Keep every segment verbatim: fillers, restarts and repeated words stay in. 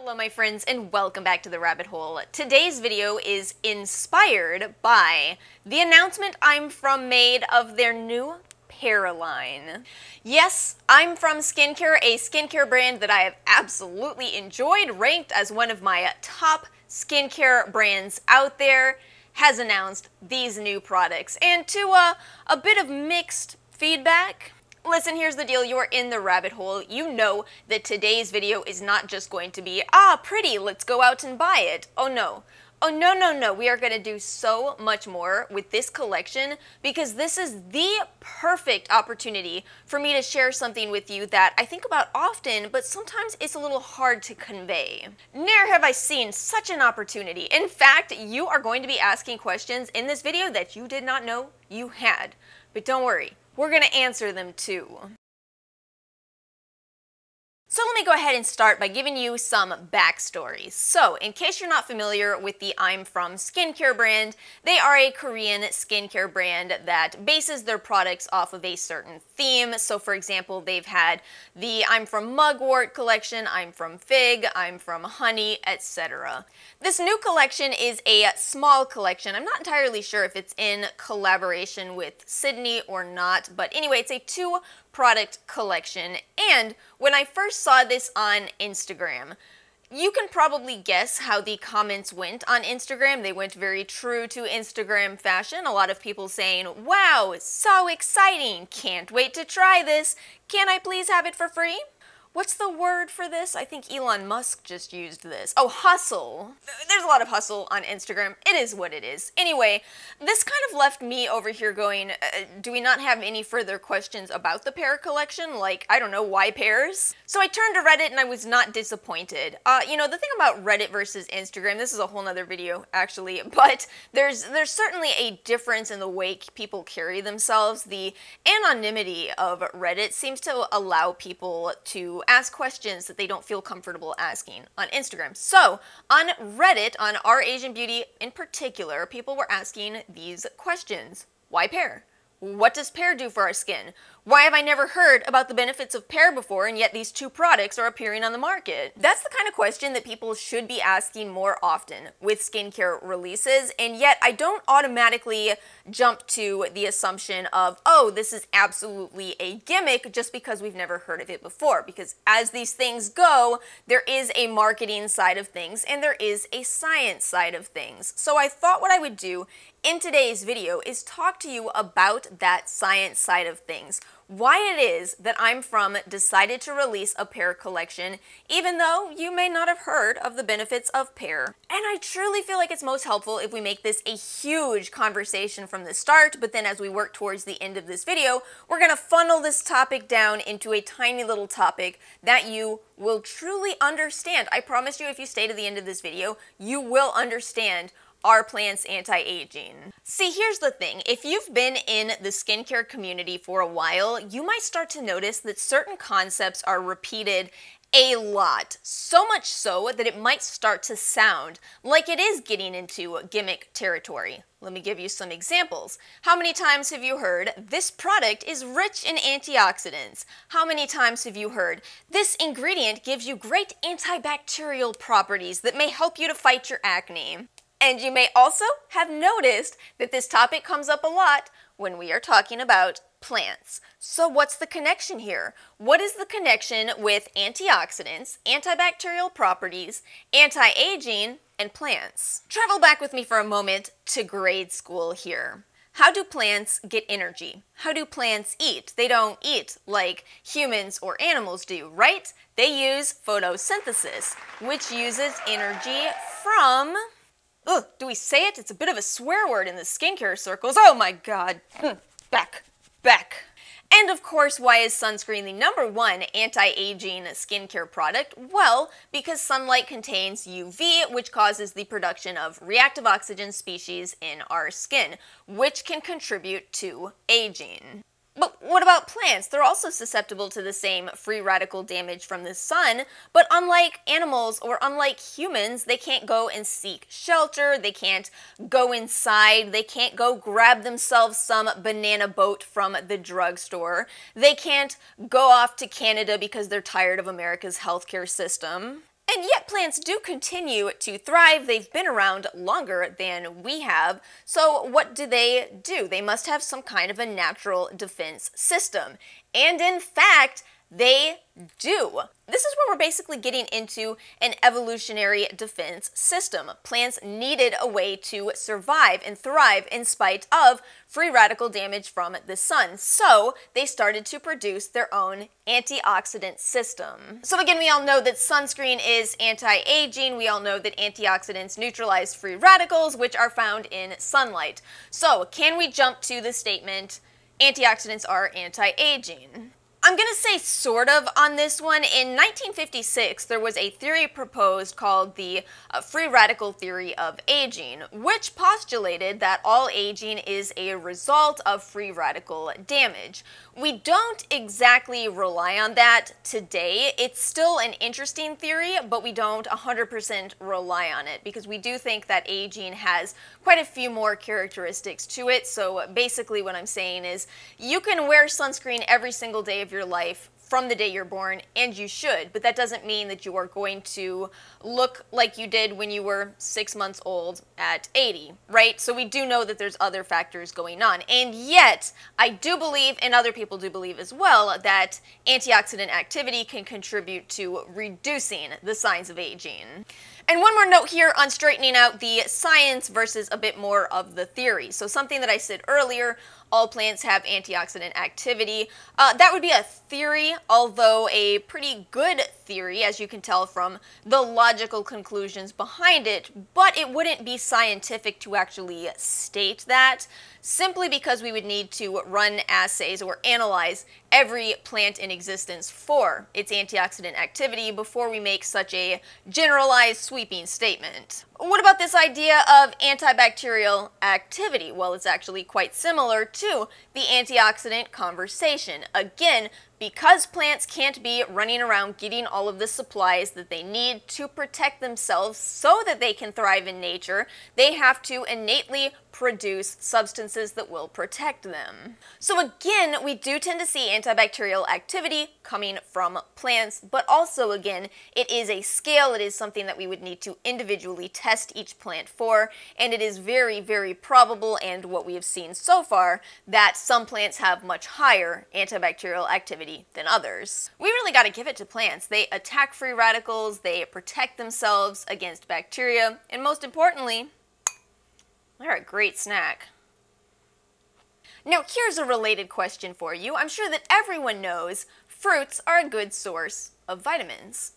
Hello my friends and welcome back to the rabbit hole. Today's video is inspired by the announcement I'm From made of their new hair line. Yes, I'm From Skincare, a skincare brand that I have absolutely enjoyed, ranked as one of my top skincare brands out there, has announced these new products. And to uh, a bit of mixed feedback, listen, here's the deal, you're in the rabbit hole. You know that today's video is not just going to be, ah, pretty, let's go out and buy it. Oh no. Oh no, no, no, we are going to do so much more with this collection because this is the perfect opportunity for me to share something with you that I think about often, but sometimes it's a little hard to convey. Never have I seen such an opportunity. In fact, you are going to be asking questions in this video that you did not know you had. But don't worry, we're going to answer them too. So let me go ahead and start by giving you some backstory. So in case you're not familiar with the I'm From skincare brand, they are a Korean skincare brand that bases their products off of a certain theme. So for example, they've had the I'm From mugwort collection, I'm From fig, I'm From honey, et cetera. This new collection is a small collection. I'm not entirely sure if it's in collaboration with Sydney or not, but anyway, it's a two product collection. And when I first saw this on Instagram, you can probably guess how the comments went on Instagram. They went very true to Instagram fashion. A lot of people saying, wow, it's so exciting. Can't wait to try this. Can I please have it for free? What's the word for this? I think Elon Musk just used this. Oh, hustle. There's a lot of hustle on Instagram. It is what it is. Anyway, this kind of left me over here going, uh, do we not have any further questions about the pear collection? Like, I don't know, why pears? So I turned to Reddit and I was not disappointed. Uh, you know, the thing about Reddit versus Instagram, this is a whole nother video actually, but there's, there's certainly a difference in the way people carry themselves. The anonymity of Reddit seems to allow people to ask questions that they don't feel comfortable asking on Instagram. So on Reddit, on Our Asian Beauty in particular, people were asking these questions. Why pear? What does pear do for our skin? Why have I never heard about the benefits of pear before and yet these two products are appearing on the market? That's the kind of question that people should be asking more often with skincare releases, and yet I don't automatically jump to the assumption of, oh, this is absolutely a gimmick just because we've never heard of it before, because as these things go, there is a marketing side of things and there is a science side of things. So I thought what I would do in today's video is talk to you about that science side of things. Why it is that I'm From decided to release a pear collection, even though you may not have heard of the benefits of pear. And I truly feel like it's most helpful if we make this a huge conversation from the start, but then as we work towards the end of this video, we're gonna funnel this topic down into a tiny little topic that you will truly understand. I promise you, if you stay to the end of this video, you will understand are plants anti-aging? See, here's the thing. If you've been in the skincare community for a while, you might start to notice that certain concepts are repeated a lot, so much so that it might start to sound like it is getting into gimmick territory. Let me give you some examples. How many times have you heard, this product is rich in antioxidants? How many times have you heard, this ingredient gives you great antibacterial properties that may help you to fight your acne? And you may also have noticed that this topic comes up a lot when we are talking about plants. So what's the connection here? What is the connection with antioxidants, antibacterial properties, anti-aging, and plants? Travel back with me for a moment to grade school here. How do plants get energy? How do plants eat? They don't eat like humans or animals do, right? They use photosynthesis, which uses energy from... Ugh, do we say it? It's a bit of a swear word in the skincare circles. Oh my god. Back. Back. And of course, why is sunscreen the number one anti-aging skincare product? Well, because sunlight contains U V, which causes the production of reactive oxygen species in our skin, which can contribute to aging. But what about plants? They're also susceptible to the same free radical damage from the sun, but unlike animals or unlike humans, they can't go and seek shelter, they can't go inside, they can't go grab themselves some banana boat from the drugstore, they can't go off to Canada because they're tired of America's healthcare system. And yet plants do continue to thrive. They've been around longer than we have. So what do they do? They must have some kind of a natural defense system. And in fact, they do. This is where we're basically getting into an evolutionary defense system. Plants needed a way to survive and thrive in spite of free radical damage from the sun, so they started to produce their own antioxidant system. So again, we all know that sunscreen is anti-aging. We all know that antioxidants neutralize free radicals, which are found in sunlight. So can we jump to the statement, antioxidants are anti-aging? I'm gonna say sort of on this one. In nineteen fifty-six, there was a theory proposed called the uh, free radical theory of aging, which postulated that all aging is a result of free radical damage. We don't exactly rely on that today. It's still an interesting theory, but we don't one hundred percent rely on it because we do think that aging has quite a few more characteristics to it. So basically what I'm saying is you can wear sunscreen every single day of your life from the day you're born, and you should, but that doesn't mean that you are going to look like you did when you were six months old at eighty, right? So we do know that there's other factors going on, and yet I do believe, and other people do believe as well, that antioxidant activity can contribute to reducing the signs of aging. And one more note here on straightening out the science versus a bit more of the theory. So something that I said earlier, all plants have antioxidant activity. Uh, that would be a theory, although a pretty good theory, as you can tell from the logical conclusions behind it, but it wouldn't be scientific to actually state that, simply because we would need to run assays or analyze every plant in existence for its antioxidant activity before we make such a generalized sweeping statement. What about this idea of antibacterial activity? Well, it's actually quite similar to the antioxidant conversation. Again, because plants can't be running around getting all of the supplies that they need to protect themselves so that they can thrive in nature, they have to innately produce substances that will protect them. So again, we do tend to see antibacterial activity coming from plants, but also again, it is a scale, it is something that we would need to individually test each plant for, and it is very, very probable, and what we have seen so far, that some plants have much higher antibacterial activity than others. We really got to give it to plants. They attack free radicals, they protect themselves against bacteria, and most importantly, they're a great snack. Now here's a related question for you. I'm sure that everyone knows fruits are a good source of vitamins.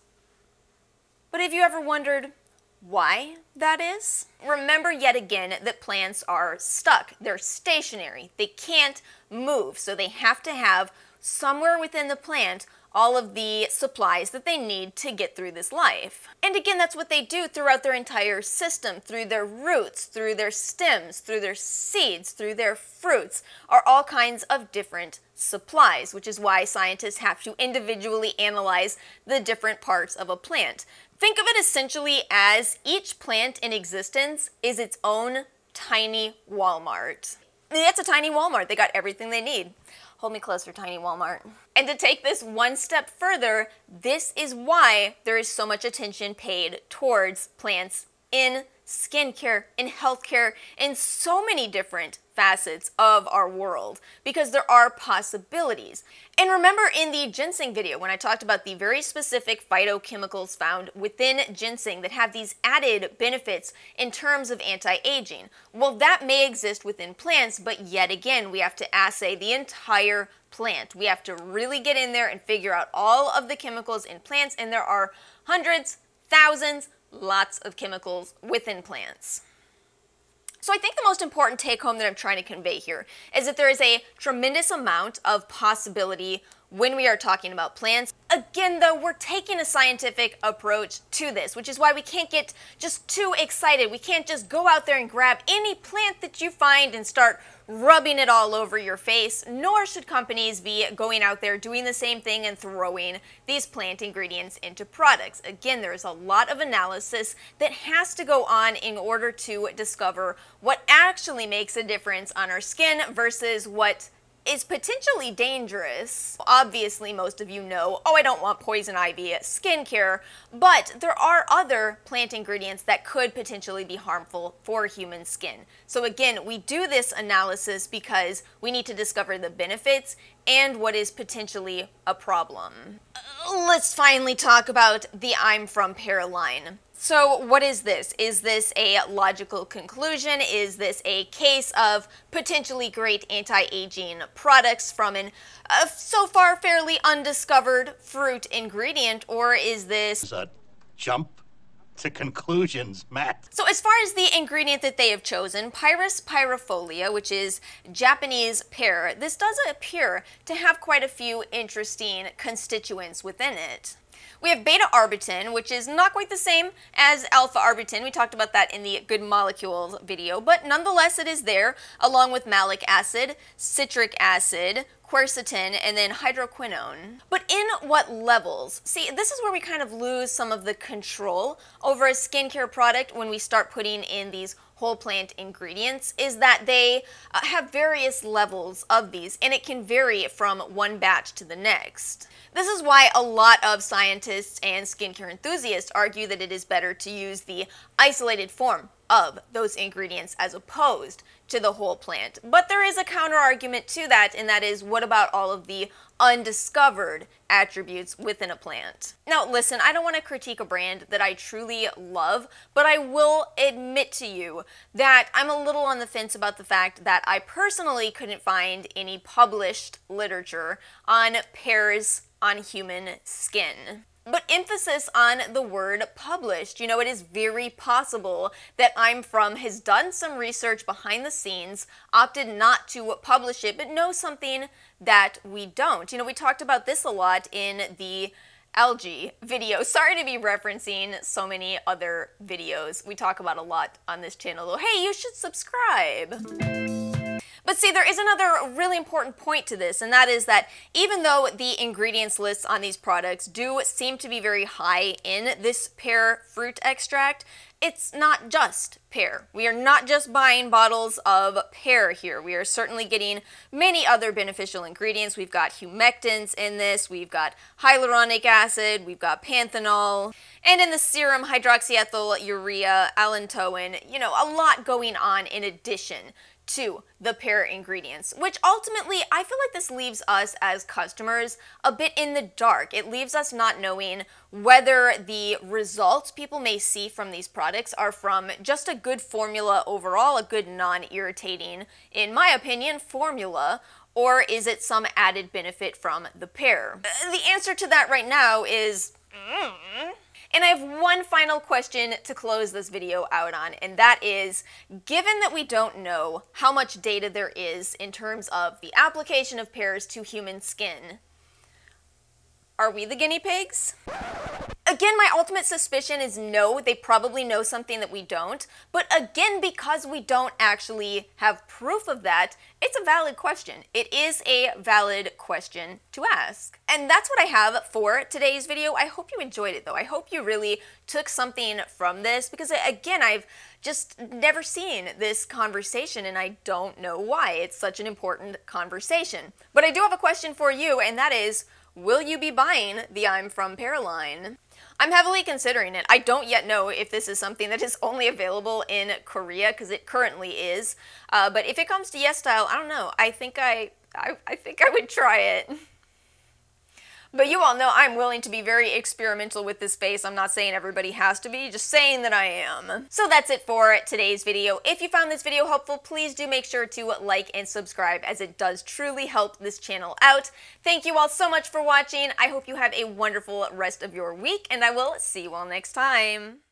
But have you ever wondered why that is? Remember yet again that plants are stuck. They're stationary. They can't move, so they have to have somewhere within the plant all of the supplies that they need to get through this life. And again, that's what they do throughout their entire system, through their roots, through their stems, through their seeds, through their fruits, are all kinds of different supplies, which is why scientists have to individually analyze the different parts of a plant. Think of it essentially as each plant in existence is its own tiny Walmart. That's a tiny Walmart. They got everything they need. Hold me closer, tiny Walmart. And to take this one step further, this is why there is so much attention paid towards plants in skincare, in healthcare, in so many different facets of our world, because there are possibilities. And remember in the ginseng video when I talked about the very specific phytochemicals found within ginseng that have these added benefits in terms of anti-aging? Well, that may exist within plants, but yet again, we have to assay the entire plant. We have to really get in there and figure out all of the chemicals in plants, and there are hundreds, thousands, lots of chemicals within plants. So I think the most important take home that I'm trying to convey here is that there is a tremendous amount of possibility when we are talking about plants. Again, though, we're taking a scientific approach to this, which is why we can't get just too excited. We can't just go out there and grab any plant that you find and start rubbing it all over your face, nor should companies be going out there doing the same thing and throwing these plant ingredients into products. Again, there is a lot of analysis that has to go on in order to discover what actually makes a difference on our skin versus what is potentially dangerous. Obviously, most of you know, oh, I don't want poison ivy skincare, but there are other plant ingredients that could potentially be harmful for human skin. So again, we do this analysis because we need to discover the benefits and what is potentially a problem. Let's finally talk about the I'm From Pear line. So what is this? Is this a logical conclusion? Is this a case of potentially great anti-aging products from an uh, so far fairly undiscovered fruit ingredient, or is this a jump to conclusions, Matt? So as far as the ingredient that they have chosen, Pyrus pyrifolia, which is Japanese pear, this does appear to have quite a few interesting constituents within it. We have beta arbutin, which is not quite the same as alpha arbutin. We talked about that in the Good Molecules video, but nonetheless it is there, along with malic acid, citric acid, quercetin, and then hydroquinone. But in what levels? See, this is where we kind of lose some of the control over a skincare product when we start putting in these whole plant ingredients, is that they uh, have various levels of these, and it can vary from one batch to the next. This is why a lot of scientists and skincare enthusiasts argue that it is better to use the isolated form of those ingredients as opposed to the whole plant. But there is a counter argument to that, and that is, what about all of the undiscovered attributes within a plant? Now listen, I don't want to critique a brand that I truly love, but I will admit to you that I'm a little on the fence about the fact that I personally couldn't find any published literature on pears on human skin. But emphasis on the word published. You know, it is very possible that I'm From has done some research behind the scenes, opted not to publish it, but knows something that we don't. You know, we talked about this a lot in the algae video. Sorry to be referencing so many other videos we talk about a lot on this channel, though. Hey, you should subscribe! But see, there is another really important point to this, and that is that even though the ingredients lists on these products do seem to be very high in this pear fruit extract, it's not just pear. We are not just buying bottles of pear here. We are certainly getting many other beneficial ingredients. We've got humectants in this, we've got hyaluronic acid, we've got panthenol, and in the serum, hydroxyethyl urea, allantoin, you know, a lot going on in addition to the pear ingredients, which ultimately I feel like this leaves us as customers a bit in the dark. It leaves us not knowing whether the results people may see from these products are from just a good formula overall, a good non-irritating, in my opinion, formula, or is it some added benefit from the pear? The answer to that right now is mm. And I have one final question to close this video out on, and that is, given that we don't know how much data there is in terms of the application of pears to human skin, are we the guinea pigs? Again, my ultimate suspicion is no, they probably know something that we don't, but again, because we don't actually have proof of that, it's a valid question. It is a valid question to ask. And that's what I have for today's video. I hope you enjoyed it though. I hope you really took something from this, because again, I've just never seen this conversation and I don't know why. It's such an important conversation. But I do have a question for you, and that is, will you be buying the I'm From Pear line? I'm heavily considering it. I don't yet know if this is something that is only available in Korea, because it currently is. Uh, but if it comes to Yes Style, I don't know. I think I, I, I think I would try it. But you all know I'm willing to be very experimental with this space. I'm not saying everybody has to be, just saying that I am. So that's it for today's video. If you found this video helpful, please do make sure to like and subscribe, as it does truly help this channel out. Thank you all so much for watching. I hope you have a wonderful rest of your week, and I will see you all next time.